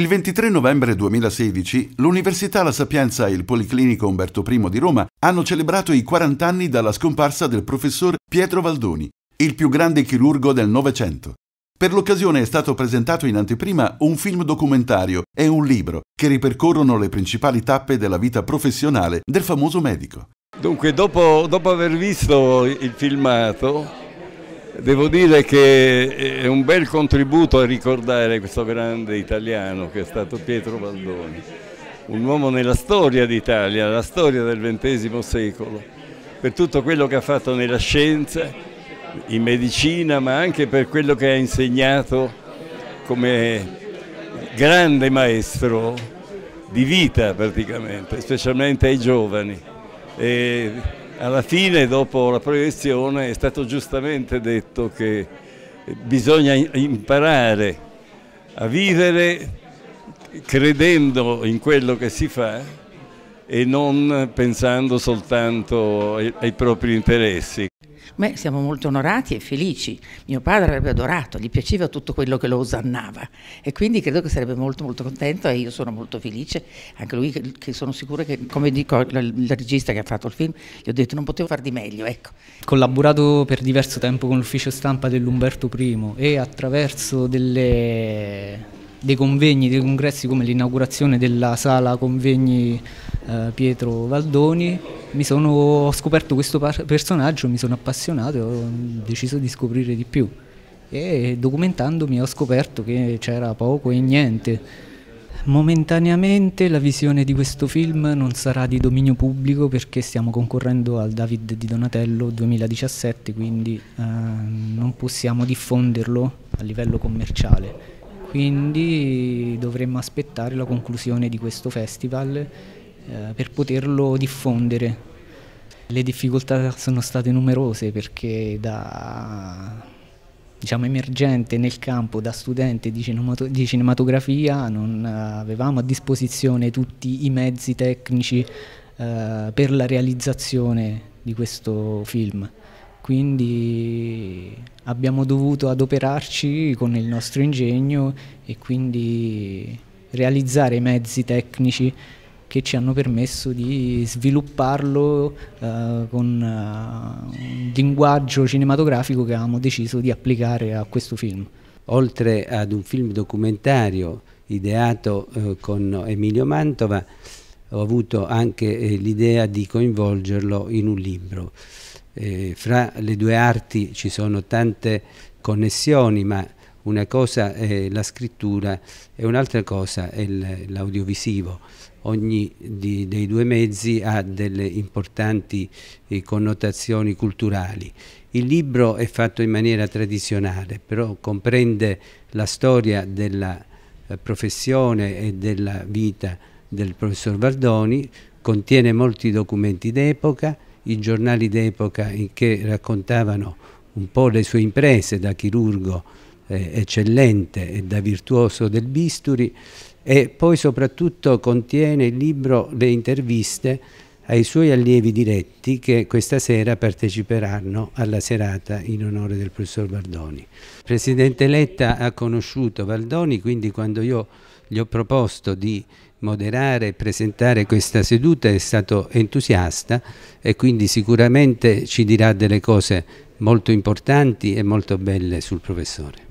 Il 23 novembre 2016 l'Università La Sapienza e il Policlinico Umberto I di Roma hanno celebrato i 40 anni dalla scomparsa del professor Pietro Valdoni, il più grande chirurgo del Novecento. Per l'occasione è stato presentato in anteprima un film documentario e un libro che ripercorrono le principali tappe della vita professionale del famoso medico. Dunque, dopo aver visto il filmato, devo dire che è un bel contributo a ricordare questo grande italiano che è stato Pietro Valdoni, un uomo nella storia d'Italia, la storia del XX secolo, per tutto quello che ha fatto nella scienza, in medicina, ma anche per quello che ha insegnato come grande maestro di vita praticamente, specialmente ai giovani. E alla fine, dopo la proiezione, è stato giustamente detto che bisogna imparare a vivere credendo in quello che si fa e non pensando soltanto ai propri interessi. Beh, siamo molto onorati e felici. Mio padre avrebbe adorato, gli piaceva tutto quello che lo osannava e quindi credo che sarebbe molto molto contento e io sono molto felice, anche lui, che sono sicura che, come dico la regista che ha fatto il film, gli ho detto non potevo far di meglio, ecco. Collaborato per diverso tempo con l'ufficio stampa dell'Umberto I e attraverso dei convegni, dei congressi come l'inaugurazione della sala convegni Pietro Valdoni, ho scoperto questo personaggio, mi sono appassionato e ho deciso di scoprire di più e documentandomi ho scoperto che c'era poco e niente. Momentaneamente la visione di questo film non sarà di dominio pubblico perché stiamo concorrendo al David Di Donatello 2017, quindi non possiamo diffonderlo a livello commerciale. Quindi dovremmo aspettare la conclusione di questo festival per poterlo diffondere. Le difficoltà sono state numerose perché da emergente nel campo, da studente di cinematografia, non avevamo a disposizione tutti i mezzi tecnici per la realizzazione di questo film. Quindi abbiamo dovuto adoperarci con il nostro ingegno e quindi realizzare i mezzi tecnici che ci hanno permesso di svilupparlo con un linguaggio cinematografico che avevamo deciso di applicare a questo film. Oltre ad un film documentario ideato con Emilio Mantova, ho avuto anche l'idea di coinvolgerlo in un libro. Fra le due arti ci sono tante connessioni, ma una cosa è la scrittura e un'altra cosa è l'audiovisivo. Ogni dei due mezzi ha delle importanti connotazioni culturali. Il libro è fatto in maniera tradizionale, però comprende la storia della professione e della vita del professor Valdoni, contiene molti documenti d'epoca, i giornali d'epoca che raccontavano un po' le sue imprese da chirurgo eccellente e da virtuoso del bisturi, e poi soprattutto contiene il libro le interviste ai suoi allievi diretti che questa sera parteciperanno alla serata in onore del professor Valdoni. Il presidente Letta ha conosciuto Valdoni, quindi quando io gli ho proposto di moderare e presentare questa seduta è stato entusiasta e quindi sicuramente ci dirà delle cose molto importanti e molto belle sul professore.